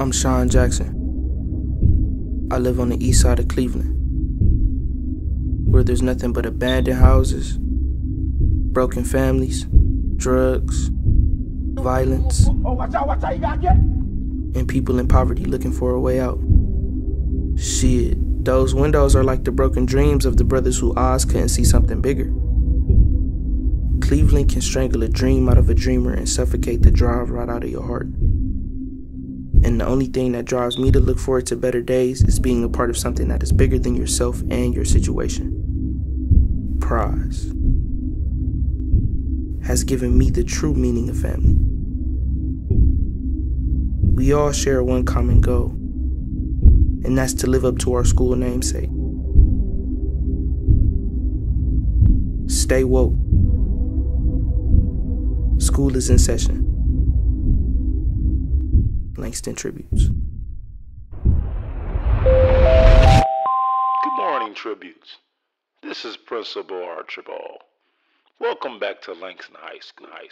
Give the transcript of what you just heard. I'm Sean Jackson. I live on the east side of Cleveland, where there's nothing but abandoned houses, broken families, drugs, violence, and people in poverty looking for a way out. Shit, those windows are like the broken dreams of the brothers who Oz couldn't see something bigger. Cleveland can strangle a dream out of a dreamer and suffocate the drive right out of your heart. And the only thing that drives me to look forward to better days is being a part of something that is bigger than yourself and your situation. Prize has given me the true meaning of family. We all share one common goal, and that's to live up to our school namesake. Stay woke. School is in session. Langston Tributes. Good morning, Tributes. This is Principal Archibald. Welcome back to Langston High School.